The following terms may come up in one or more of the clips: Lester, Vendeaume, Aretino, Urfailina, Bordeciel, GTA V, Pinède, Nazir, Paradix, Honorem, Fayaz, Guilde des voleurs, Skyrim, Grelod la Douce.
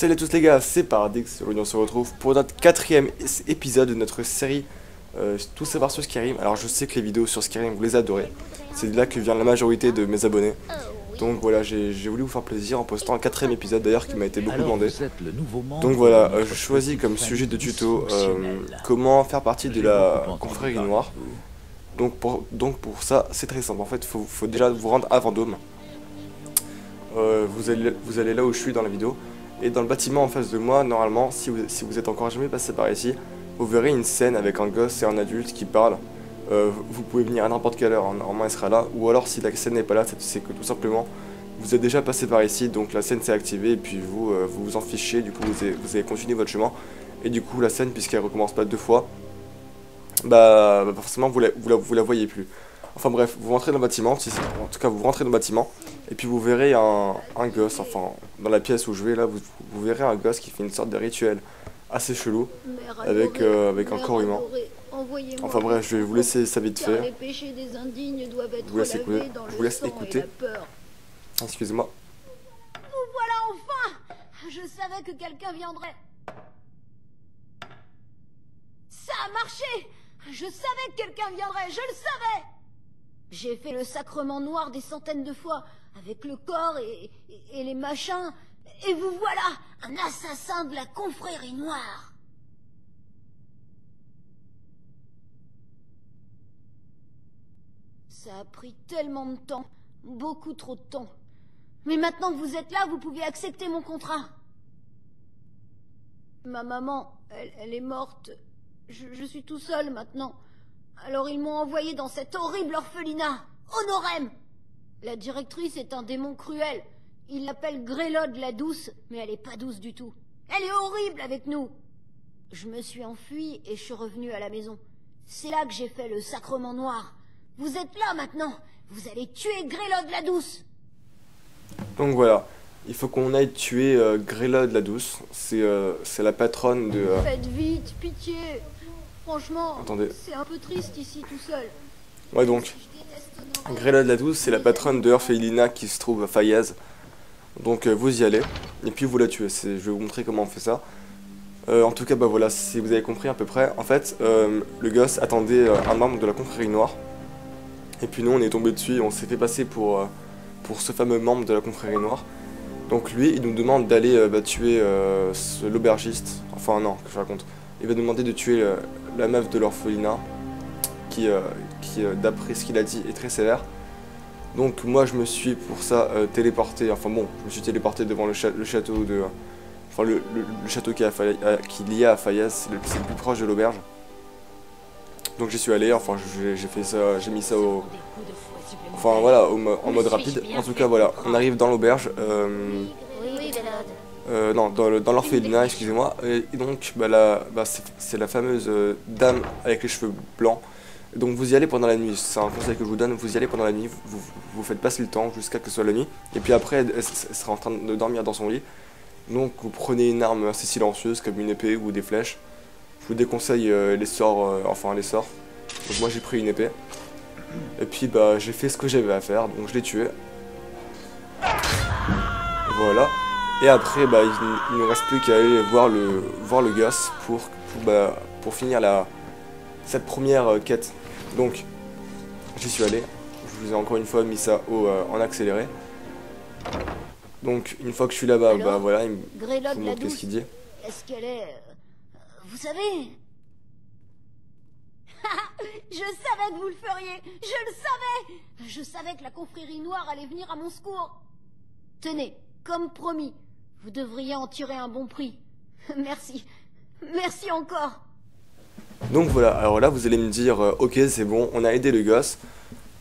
Salut à tous les gars, c'est Paradix, aujourd'hui on se retrouve pour notre 4ème épisode de notre série Tout savoir sur Skyrim. Alors je sais que les vidéos sur Skyrim vous les adorez, c'est de là que vient la majorité de mes abonnés. Donc voilà, j'ai voulu vous faire plaisir en postant un 4ème épisode d'ailleurs qui m'a été beaucoup demandé. Donc voilà, je choisis comme sujet de tuto comment faire partie de la confrérie noire. Donc pour ça c'est très simple, en fait faut déjà vous rendre à Vendeaume. Vous allez là où je suis dans la vidéo. Et dans le bâtiment en face de moi, normalement, si vous êtes encore jamais passé par ici, vous verrez une scène avec un gosse et un adulte qui parlent. Vous pouvez venir à n'importe quelle heure, en main il sera là. Ou alors si la scène n'est pas là, c'est que tout simplement, vous êtes déjà passé par ici, donc la scène s'est activée et puis vous en fichez, du coup vous avez continué votre chemin. Et du coup la scène, puisqu'elle recommence pas 2 fois, bah forcément vous la voyez plus. Enfin bref, vous rentrez dans le bâtiment, en tout cas vous rentrez dans le bâtiment, et puis vous verrez un gosse, enfin dans la pièce où je vais là, vous verrez un gosse qui fait une sorte de rituel assez chelou, avec un corps humain. Enfin bref, je vais vous laisser ça vite fait, je vous laisse écouter, excusez-moi. Vous voilà enfin! Je savais que quelqu'un viendrait. Ça a marché! Je savais que quelqu'un viendrait, je le savais! J'ai fait le sacrement noir des centaines de fois, avec le corps et les machins, et vous voilà, un assassin de la confrérie noire. Ça a pris tellement de temps, beaucoup trop de temps. Mais maintenant que vous êtes là, vous pouvez accepter mon contrat. Ma maman, elle est morte. Je suis tout seul maintenant. Alors ils m'ont envoyé dans cet horrible orphelinat, Honorem. La directrice est un démon cruel. Il l'appelle Grelod la Douce, mais elle est pas douce du tout. Elle est horrible avec nous. Je me suis enfuie et je suis revenue à la maison. C'est là que j'ai fait le sacrement noir. Vous êtes là maintenant. Vous allez tuer Grelod la Douce. Donc voilà, il faut qu'on aille tuer Grelod la Douce. C'est la patronne de... Faites vite, pitié. Franchement, c'est un peu triste ici tout seul. Ouais, donc, Grelod la Douce, c'est la patronne de Urfailina qui se trouve à Fayaz. Donc vous y allez, et puis vous la tuez. Je vais vous montrer comment on fait ça. En tout cas, bah voilà, si vous avez compris à peu près. En fait, le gosse attendait un membre de la confrérie noire. Et puis nous, on est tombé dessus, on s'est fait passer pour ce fameux membre de la confrérie noire. Donc lui, il nous demande d'aller tuer l'aubergiste. Enfin non, que je raconte. Il va demander de tuer la meuf de l'orphelinat, qui d'après ce qu'il a dit, est très sévère. Donc moi, je me suis pour ça téléporté, enfin bon, je me suis téléporté devant le château de... Enfin, le château qu'il y a à Fayaz, c'est le plus proche de l'auberge. Donc j'y suis allé, enfin j'ai fait ça, j'ai mis ça au... Enfin voilà, en mode rapide. En tout cas, voilà, on arrive dans l'auberge. Non, dans l'orphelinat, excusez-moi. Et donc, c'est la fameuse dame avec les cheveux blancs. Donc, vous y allez pendant la nuit. C'est un conseil que je vous donne. Vous y allez pendant la nuit. Vous faites passer le temps jusqu'à que ce soit la nuit. Et puis après, elle sera en train de dormir dans son lit. Donc, vous prenez une arme assez silencieuse, comme une épée ou des flèches. Je vous déconseille les sorts. Donc, moi, j'ai pris une épée. Et puis, j'ai fait ce que j'avais à faire. Donc, je l'ai tué. Voilà. Et après, il ne nous reste plus qu'à aller voir le gosse pour finir cette première quête. Donc, j'y suis allé. Je vous ai encore une fois mis ça en accéléré. Donc, une fois que je suis là-bas, voilà, je vous montre ce qu'il dit. Est-ce qu'elle est... Vous savez... Je savais que vous le feriez. Je le savais. Je savais que la confrérie noire allait venir à mon secours. Tenez, comme promis. Vous devriez en tirer un bon prix. Merci. Merci encore. Donc voilà, alors là vous allez me dire, ok c'est bon, on a aidé le gosse,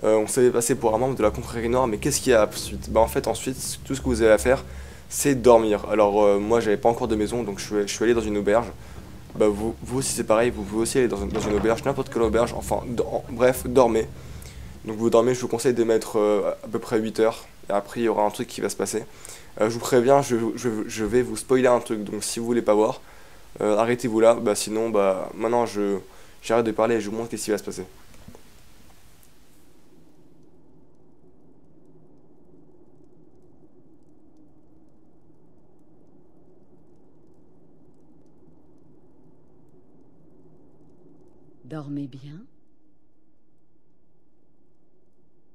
on s'est passé pour un membre de la confrérie noire, mais qu'est-ce qu'il y a ensuite? Bah en fait ensuite, tout ce que vous avez à faire, c'est dormir. Alors moi j'avais pas encore de maison, donc je suis allé dans une auberge. Bah vous aussi c'est pareil, vous pouvez aussi aller dans une auberge, n'importe quelle auberge, enfin bref, dormez. Donc vous dormez, je vous conseille de mettre à peu près 8 heures, et après il y aura un truc qui va se passer. Je vous préviens, je vais vous spoiler un truc, donc si vous voulez pas voir, arrêtez-vous là, sinon maintenant j'arrête de parler et je vous montre ce qui va se passer. Dormez bien.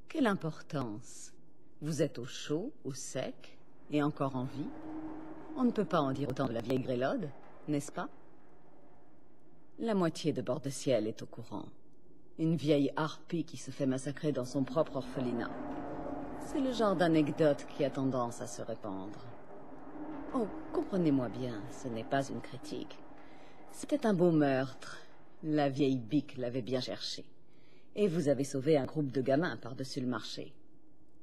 Quelle importance. Vous êtes au chaud, au sec, et encore en vie. On ne peut pas en dire autant de la vieille Grelod, n'est-ce pas? La moitié de Bordeciel est au courant. Une vieille harpie qui se fait massacrer dans son propre orphelinat. C'est le genre d'anecdote qui a tendance à se répandre. Oh, comprenez-moi bien, ce n'est pas une critique. C'était un beau meurtre. La vieille bique l'avait bien cherché. Et vous avez sauvé un groupe de gamins par-dessus le marché.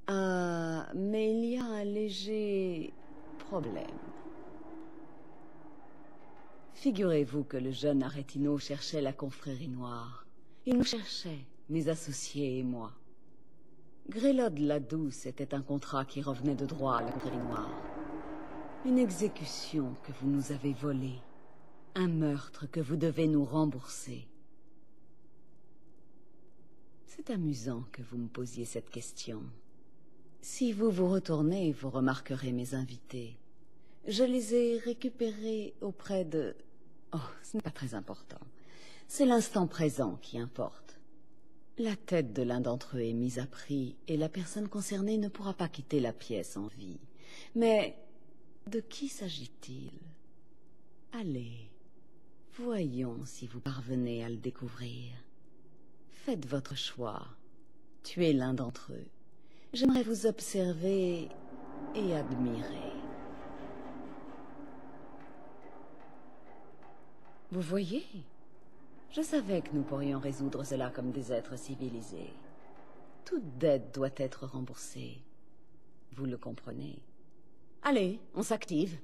Ah, mais il y a un léger problème. Figurez-vous que le jeune Aretino cherchait la confrérie noire. Il nous cherchait, mes associés et moi. Grelod la Douce était un contrat qui revenait de droit à la confrérie noire. Une exécution que vous nous avez volée. Un meurtre que vous devez nous rembourser. C'est amusant que vous me posiez cette question. Si vous vous retournez, vous remarquerez mes invités. Je les ai récupérés auprès de... Oh, ce n'est pas très important. C'est l'instant présent qui importe. La tête de l'un d'entre eux est mise à prix et la personne concernée ne pourra pas quitter la pièce en vie. Mais de qui s'agit-il? Allez, voyons si vous parvenez à le découvrir. Faites votre choix. Tuez l'un d'entre eux. J'aimerais vous observer et admirer. Vous voyez? Je savais que nous pourrions résoudre cela comme des êtres civilisés. Toute dette doit être remboursée. Vous le comprenez? Allez, on s'active.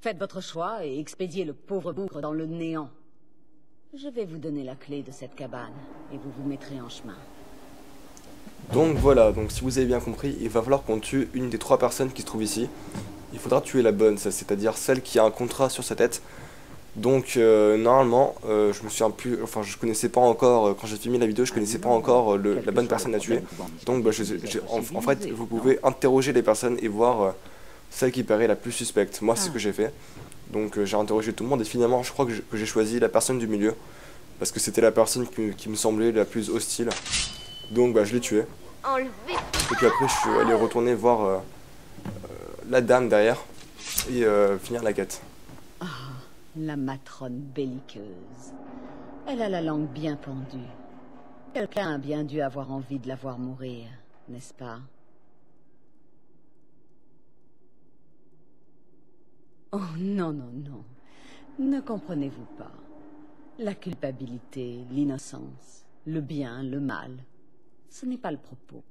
Faites votre choix et expédiez le pauvre bougre dans le néant. Je vais vous donner la clé de cette cabane et vous vous mettrez en chemin. Donc voilà, donc si vous avez bien compris, il va falloir qu'on tue une des trois personnes qui se trouvent ici. Il faudra tuer la bonne, c'est-à-dire celle qui a un contrat sur sa tête. Donc normalement, je me souviens plus, enfin je connaissais pas encore, quand j'ai filmé la vidéo, je connaissais pas encore la bonne personne à tuer. Donc bah, en fait, vous pouvez interroger les personnes et voir celle qui paraît la plus suspecte. Moi, c'est ce que j'ai fait. Donc j'ai interrogé tout le monde et finalement, je crois que j'ai choisi la personne du milieu. Parce que c'était la personne qui me semblait la plus hostile. Donc bah, je l'ai tuée. Et puis après, je suis allé retourner voir la dame derrière et finir la quête. La matrone belliqueuse. Elle a la langue bien pendue. Quelqu'un a bien dû avoir envie de la voir mourir, n'est-ce pas? Oh non, non, non. Ne comprenez-vous pas? La culpabilité, l'innocence, le bien, le mal, ce n'est pas le propos.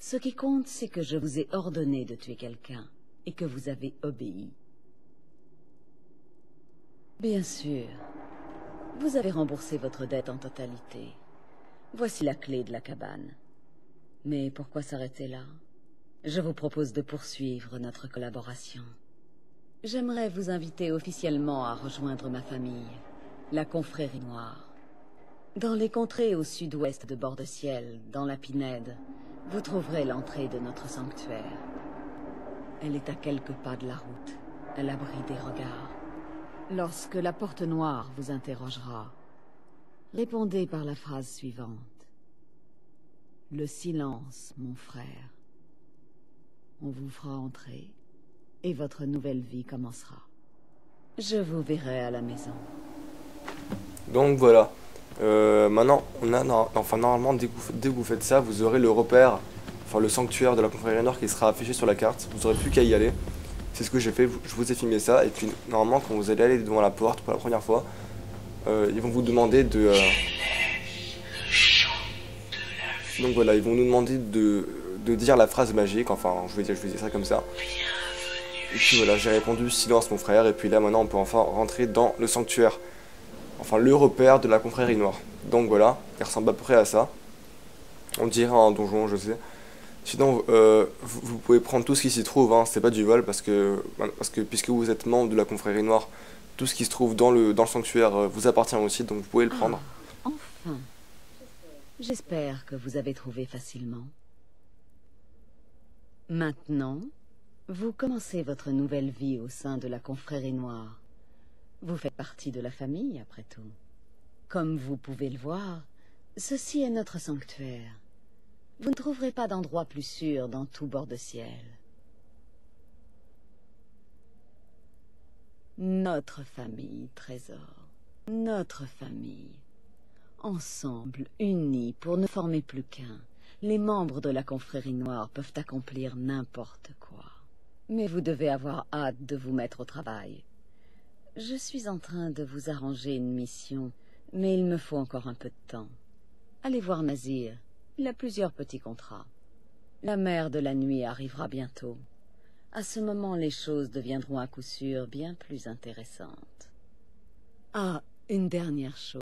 Ce qui compte, c'est que je vous ai ordonné de tuer quelqu'un et que vous avez obéi. Bien sûr. Vous avez remboursé votre dette en totalité. Voici la clé de la cabane. Mais pourquoi s'arrêter là? Je vous propose de poursuivre notre collaboration. J'aimerais vous inviter officiellement à rejoindre ma famille, la confrérie noire. Dans les contrées au sud-ouest de Bordeciel, dans la Pinède, vous trouverez l'entrée de notre sanctuaire. Elle est à quelques pas de la route, à l'abri des regards. Lorsque la porte noire vous interrogera, répondez par la phrase suivante. Le silence, mon frère. On vous fera entrer et votre nouvelle vie commencera. Je vous verrai à la maison. Donc voilà. Maintenant, on a normalement, dès que vous faites ça, vous aurez le repère, enfin le sanctuaire de la confrérie noire qui sera affiché sur la carte. Vous n'aurez plus qu'à y aller. C'est ce que j'ai fait, je vous ai filmé ça, et puis normalement quand vous allez aller devant la porte pour la première fois, ils vont vous demander de... Donc voilà, ils vont nous demander de dire la phrase magique, enfin je vais dire ça comme ça. Et puis voilà, j'ai répondu silence mon frère, et puis là maintenant on peut enfin rentrer dans le sanctuaire, enfin le repère de la confrérie noire. Donc voilà, il ressemble à peu près à ça, on dirait un donjon je sais. Sinon, vous pouvez prendre tout ce qui s'y trouve, hein, c'est pas du vol, parce que puisque vous êtes membre de la confrérie noire, tout ce qui se trouve dans le sanctuaire vous appartient aussi, donc vous pouvez le prendre. Ah, enfin. J'espère que vous avez trouvé facilement. Maintenant, vous commencez votre nouvelle vie au sein de la confrérie noire. Vous faites partie de la famille, après tout. Comme vous pouvez le voir, ceci est notre sanctuaire. Vous ne trouverez pas d'endroit plus sûr dans tout Bordeciel. Notre famille, trésor. Notre famille. Ensemble, unis pour ne former plus qu'un, les membres de la confrérie noire peuvent accomplir n'importe quoi. Mais vous devez avoir hâte de vous mettre au travail. Je suis en train de vous arranger une mission, mais il me faut encore un peu de temps. Allez voir Nazir, il a plusieurs petits contrats. La mère de la nuit arrivera bientôt. À ce moment, les choses deviendront à coup sûr bien plus intéressantes. Ah, une dernière chose.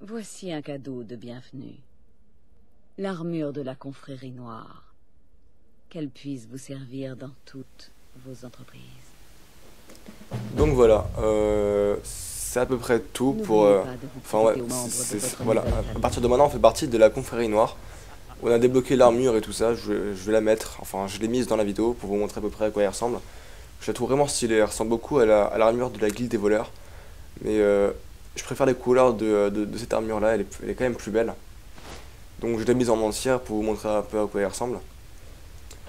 Voici un cadeau de bienvenue. L'armure de la confrérie noire. Qu'elle puisse vous servir dans toutes vos entreprises. Donc voilà, c'est à peu près tout pour... Enfin ouais, voilà, à partir de maintenant on fait partie de la confrérie noire. On a débloqué l'armure et tout ça, je vais la mettre, enfin je l'ai mise dans la vidéo pour vous montrer à peu près à quoi elle ressemble. Je la trouve vraiment stylée, elle ressemble beaucoup à l'armure de la Guilde des voleurs. Mais je préfère les couleurs de cette armure là, elle est quand même plus belle. Donc je l'ai mise en entière pour vous montrer un peu à quoi elle ressemble.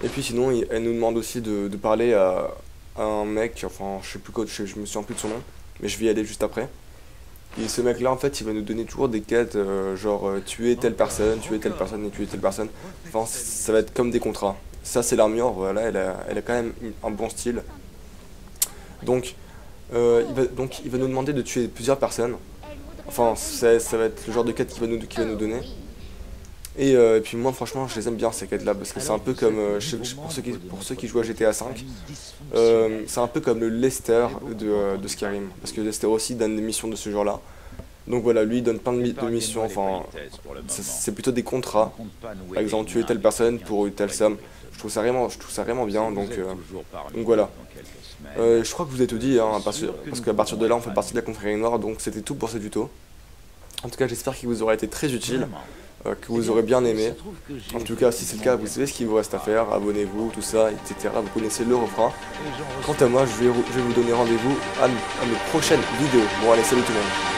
Et puis sinon, elle nous demande aussi de parler à un mec, enfin je sais plus quoi, je me souviens plus de son nom, mais je vais y aller juste après. Et ce mec là en fait il va nous donner toujours des quêtes, genre tuer telle personne, tuer telle personne et tuer telle personne. Enfin ça va être comme des contrats. Ça c'est l'armure, voilà, elle a quand même un bon style. Donc, il va nous demander de tuer plusieurs personnes. Enfin ça va être le genre de quête qu'il va nous donner. Et puis moi franchement je les aime bien ces quêtes là parce que c'est un peu comme, pour ceux qui jouent à GTA V, c'est un peu comme le Lester de Skyrim, parce que Lester aussi donne des missions de ce genre là. Donc voilà, lui il donne plein de missions, enfin c'est plutôt des contrats, par exemple tuer telle personne pour telle somme. Je trouve ça vraiment bien, donc voilà. Je crois que vous avez tout dit, hein, parce qu'à partir de là on fait partie de la confrérie noire, donc c'était tout pour ce tuto. En tout cas j'espère qu'il vous aura été très utile. Que vous aurez bien aimé. En tout cas, si c'est le cas, vous savez ce qu'il vous reste à faire, abonnez-vous, tout ça, etc. Vous connaissez le refrain. Quant à moi, je vais vous donner rendez-vous à mes prochaines vidéos. Bon allez, salut tout le monde.